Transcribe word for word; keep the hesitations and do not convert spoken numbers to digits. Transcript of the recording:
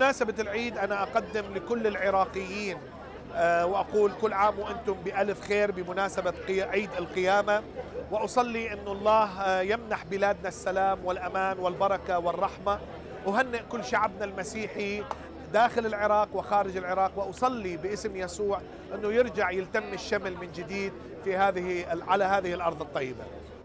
بمناسبة العيد أنا أقدم لكل العراقيين وأقول كل عام وأنتم بألف خير بمناسبة عيد القيامة، وأصلي أن الله يمنح بلادنا السلام والأمان والبركة والرحمة. أهنئ كل شعبنا المسيحي داخل العراق وخارج العراق، وأصلي باسم يسوع أنه يرجع يلتم الشمل من جديد في هذه على هذه الأرض الطيبة.